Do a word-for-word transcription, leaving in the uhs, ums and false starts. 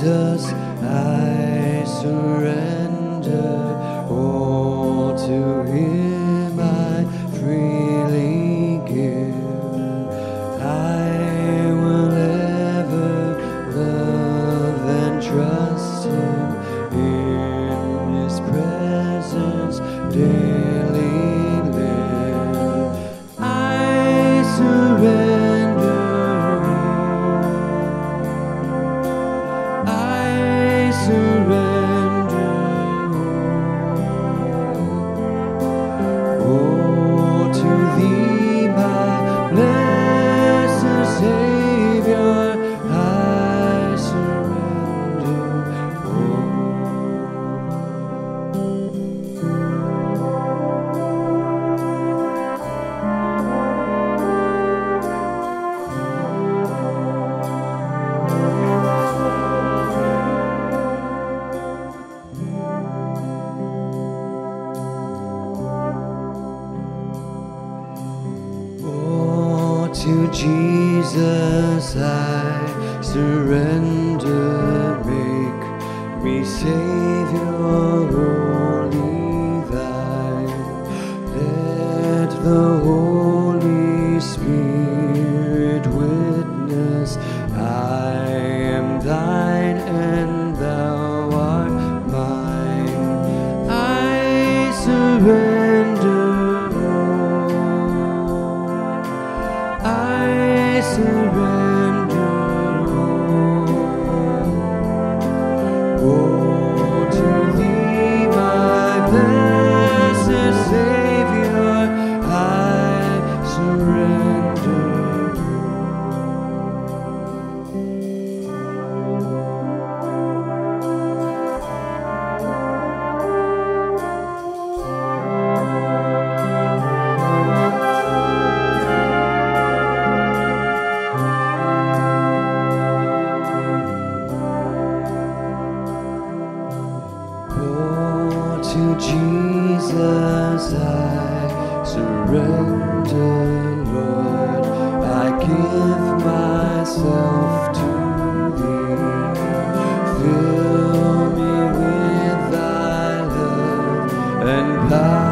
Jesus, I surrender all to Him. I freely give. I will ever love and trust Him. In His presence daily live. I surrender. To Jesus I surrender, make me Savior only Thine. Let the Holy Spirit witness, I am Thine and Thou art mine. I surrender. To Jesus I surrender, Lord, I give myself to Thee. Fill me with Thy love and power.